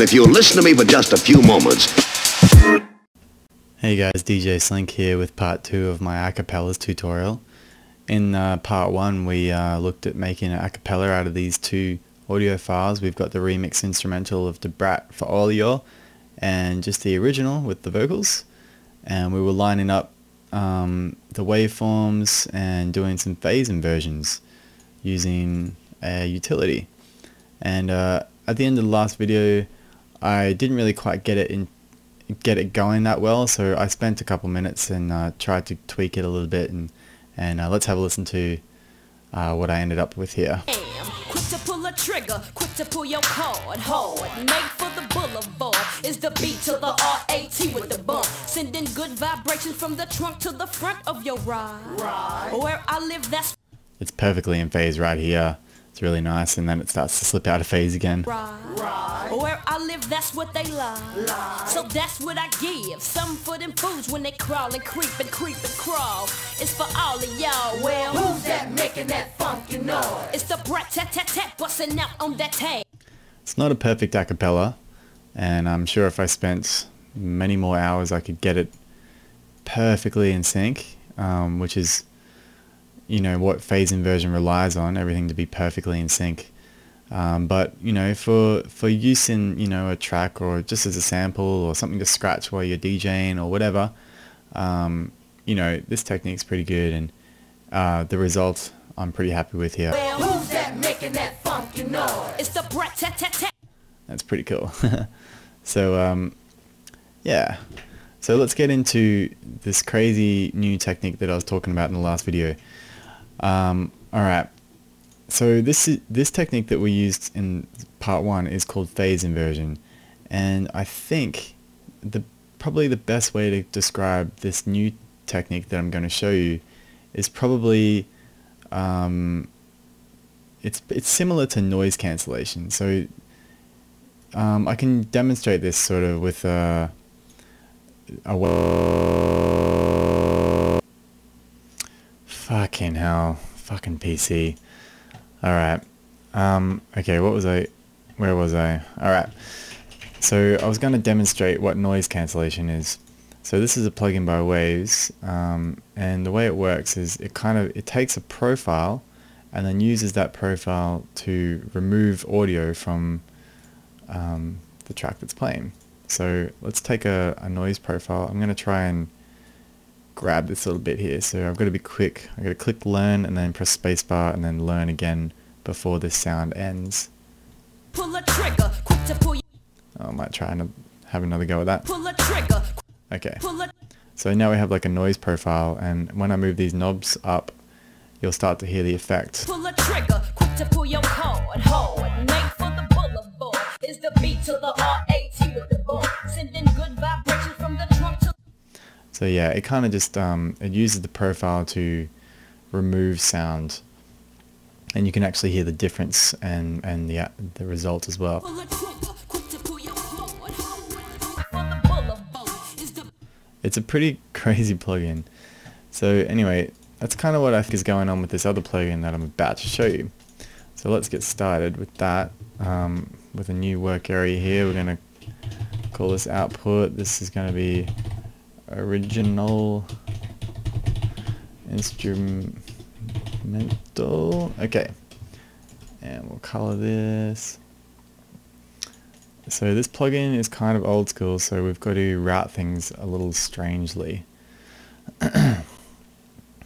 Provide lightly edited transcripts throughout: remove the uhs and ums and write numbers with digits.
if you'll listen to me for just a few moments. Hey guys, DJ Slink here with part 2 of my acapellas tutorial. In part 1 we looked at making an acapella out of these two audio files. We've got the remix instrumental of Da Brat for Olio and just the original with the vocals, and we were lining up the waveforms and doing some phase inversions using a utility. And at the end of the last video I didn't really quite get it going that well, so I spent a couple minutes and tried to tweak it a little bit, and let's have a listen to what I ended up with here. Quick to pull a trigger, quick to pull your card hard, make for the boulevard is the B to the R-A-T with the bump, sending good vibrations from the trunk to the front of your ride. Where I live, that's... It's perfectly in phase right here. It's really nice, and then it starts to slip out of phase again. Right. Where I live, that's what they like. So that's what I give. Some for them fools when they crawl and creep and creep and crawl. It's for all of y'all. Well, who's that making that funky noise? It's the brat tat tat tat busting out on that tag. It's not a perfect acapella, and I'm sure if I spent many more hours I could get it perfectly in sync, which is, you know, what phase inversion relies on, everything to be perfectly in sync. But you know, for use in, you know, a track or just as a sample or something to scratch while you're DJing or whatever, you know, this technique's pretty good, and the result I'm pretty happy with here. Well, who's that making that funky noise? It's the brat tat tat tat. That's pretty cool. So yeah. So let's get into this crazy new technique that I was talking about in the last video. Alright, so this technique that we used in part 1 is called phase inversion, and I think probably the best way to describe this new technique that I'm going to show you is probably it's similar to noise cancellation. So I can demonstrate this sort of with fucking hell, fucking PC. Alright, okay, where was I? Alright, so I was going to demonstrate what noise cancellation is. So this is a plugin by Waves, and the way it works is it takes a profile and then uses that profile to remove audio from the track that's playing. So let's take a noise profile. I'm going to try and grab this little bit here, so I've got to be quick. I've got to click learn and then press spacebar and then learn again before this sound ends. Pull a trigger, quick to pull. I might try and have another go at that. Pull a trigger. Okay. So now we have like a noise profile, and when I move these knobs up, you'll start to hear the effect. Pull a trigger, quick to pull your card hard, make for the boulevard is the beat to the R-A-T with the ball, sending good vibration from the trunk to... So yeah, it kind of just, it uses the profile to remove sound, and you can actually hear the difference and the result as well. It's a pretty crazy plugin. So anyway, that's kind of what I think is going on with this other plugin that I'm about to show you. So let's get started with that, with a new work area here. We're going to call this output. This is going to be original instrumental. Okay, and we'll color this. So this plugin is kind of old school, so we've got to route things a little strangely.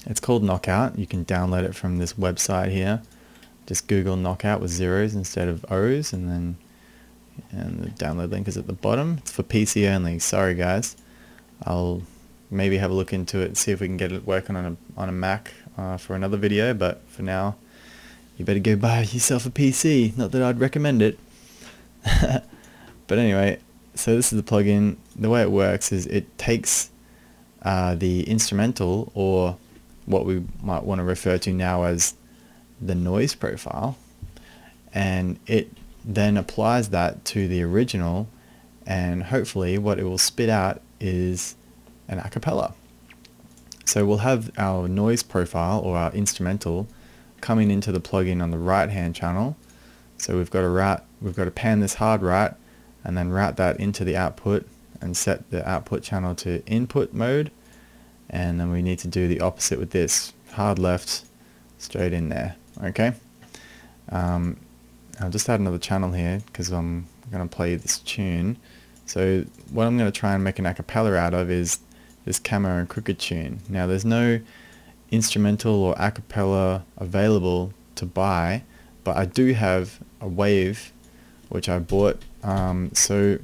It's called Knockout. You can download it from this website here. Just Google Knockout with zeros instead of O's, and the download link is at the bottom. It's for PC only. Sorry guys. I'll maybe have a look into it and see if we can get it working on a Mac for another video, but for now you better go buy yourself a PC. Not that I'd recommend it. But anyway, so this is the plugin. The way it works is it takes the instrumental, or what we might want to refer to now as the noise profile, and it then applies that to the original, and hopefully what it will spit out is an a cappella. So we'll have our noise profile or our instrumental coming into the plugin on the right hand channel. So we've got to pan this hard right, and then route that into the output and set the output channel to input mode. And then we need to do the opposite with this, hard left, straight in there. Okay, I'll just add another channel here because I'm going to play this tune. So what I'm going to try and make an a cappella out of is this Camo and Crooked tune. Now there's no instrumental or a cappella available to buy, but I do have a Wave which I bought, so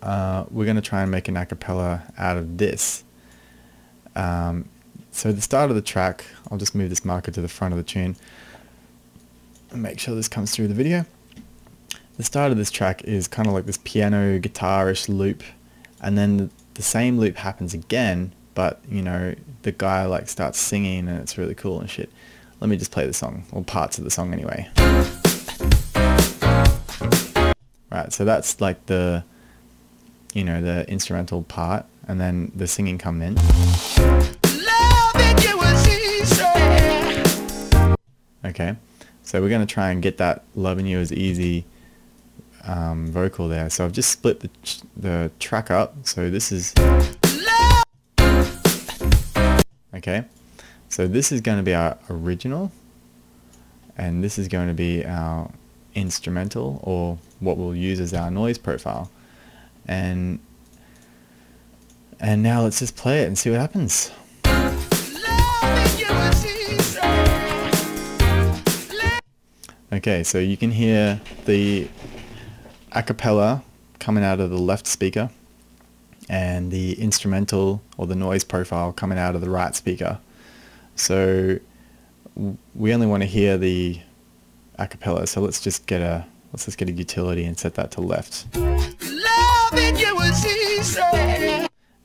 we're going to try and make an a cappella out of this. So the start of the track, I'll just move this marker to the front of the tune and make sure this comes through the video. The start of this track is kind of like this piano guitarish loop, and then the same loop happens again, but you know, the guy like starts singing and it's really cool and shit. Let me just play the song, or parts of the song anyway. Right, so that's like the, you know, the instrumental part, and then the singing comes in. Okay, so we're going to try and get that Loving You Is Easy vocal there. So I've just split the track up. So this is... Okay, so this is going to be our original, and this is going to be our instrumental, or what we'll use as our noise profile. And now let's just play it and see what happens. Okay, so you can hear the a cappella coming out of the left speaker and the instrumental or the noise profile coming out of the right speaker. So we only want to hear the a cappella, so let's just get a utility and set that to left.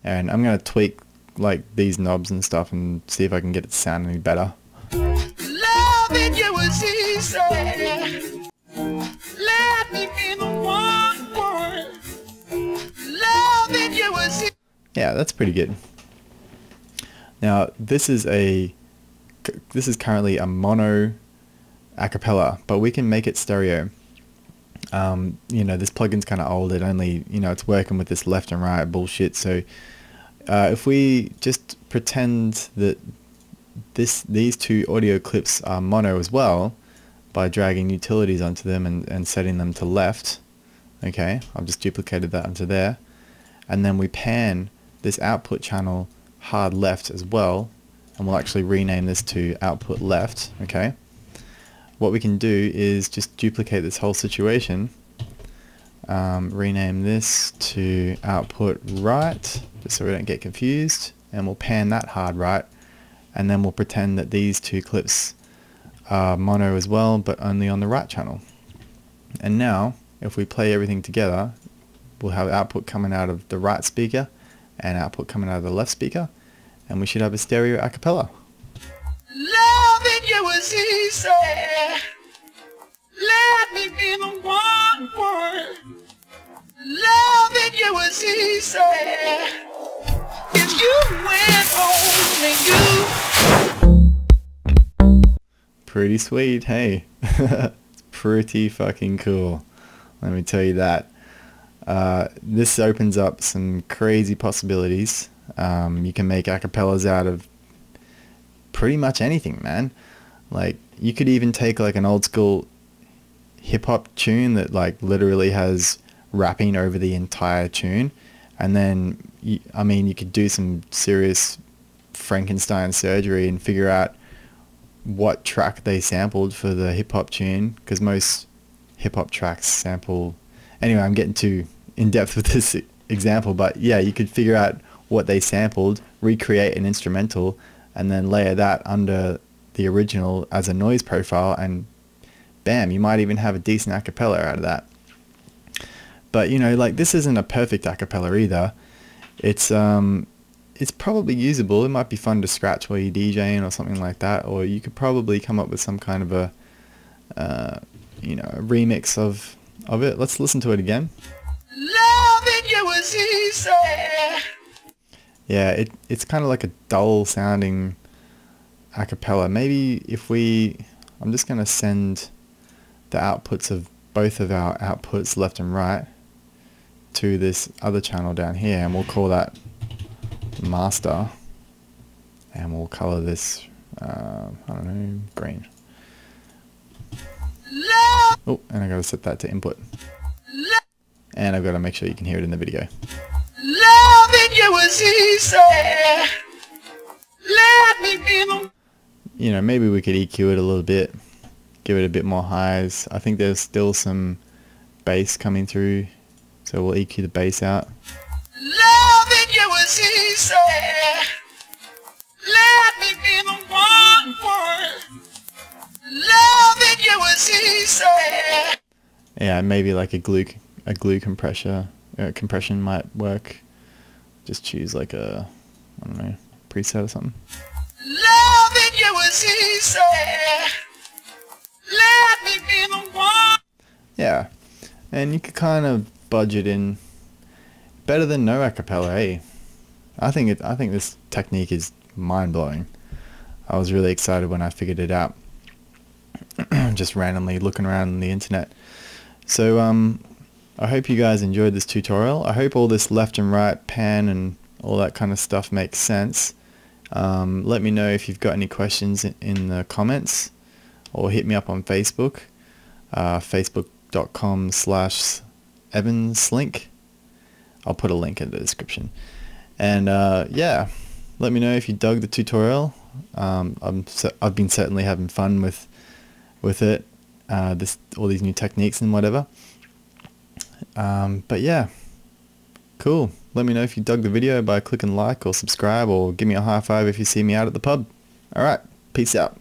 And I'm going to tweak like these knobs and stuff and see if I can get it to sound any better. Yeah, that's pretty good. Now this is currently a mono a cappella, but we can make it stereo. You know, this plugin's kind of old. It only, you know, it's working with this left and right bullshit. So if we just pretend that these two audio clips are mono as well by dragging utilities onto them and setting them to left. Okay, I've just duplicated that onto there, and then we pan this output channel hard left as well, and we'll actually rename this to output left. Okay, what we can do is just duplicate this whole situation, rename this to output right just so we don't get confused, and we'll pan that hard right, and then we'll pretend that these two clips are mono as well, but only on the right channel. And now if we play everything together, we'll have output coming out of the right speaker and output coming out of the left speaker, and we should have a stereo a cappella. Loving you was easy. Let me be the one word. Loving you was easy. If you went only you. Pretty sweet, hey. It's pretty fucking cool. Let me tell you that. This opens up some crazy possibilities. You can make a cappellas out of pretty much anything, man. Like, you could even take like an old school hip hop tune that like literally has rapping over the entire tune, and then I mean, you could do some serious Frankenstein surgery and figure out what track they sampled for the hip hop tune, because most hip hop tracks sample... Anyway, I'm getting too in depth with this example, but yeah, you could figure out what they sampled, recreate an instrumental, and then layer that under the original as a noise profile, and bam, you might even have a decent a cappella out of that. But you know, like, this isn't a perfect a cappella either. It's probably usable. It might be fun to scratch while you're DJing or something like that, or you could probably come up with some kind of a you know, a remix of it. Let's listen to it again. Loving you was easy. Yeah, it's kind of like a dull sounding a cappella. Maybe if I'm just going to send the outputs of both of our outputs left and right, to this other channel down here, and we'll call that master, and we'll color this I don't know, green. Oh, and I've got to set that to input, and I've got to make sure you can hear it in the video. Loving you was easy. Let me be. You know, maybe we could EQ it a little bit, give it a bit more highs. I think there's still some bass coming through, so we'll EQ the bass out. Loving you was easy. Let me be the one for loving you was easy. Yeah, maybe like a glue compression might work. Just choose like a, I don't know, preset or something. Loving you was easy. Let me be the one. Yeah, and you could kind of budget in better than no acapella, eh? I think this technique is mind-blowing. I was really excited when I figured it out. Just randomly looking around on the internet. So I hope you guys enjoyed this tutorial. I hope all this left and right pan and all that kind of stuff makes sense. Let me know if you've got any questions in the comments, or hit me up on Facebook, facebook.com/EvanSlink. I'll put a link in the description. And yeah, let me know if you dug the tutorial. I've been certainly having fun with it, all these new techniques and whatever. But yeah, cool. Let me know if you dug the video by clicking like or subscribe, or give me a high five if you see me out at the pub. Alright, peace out.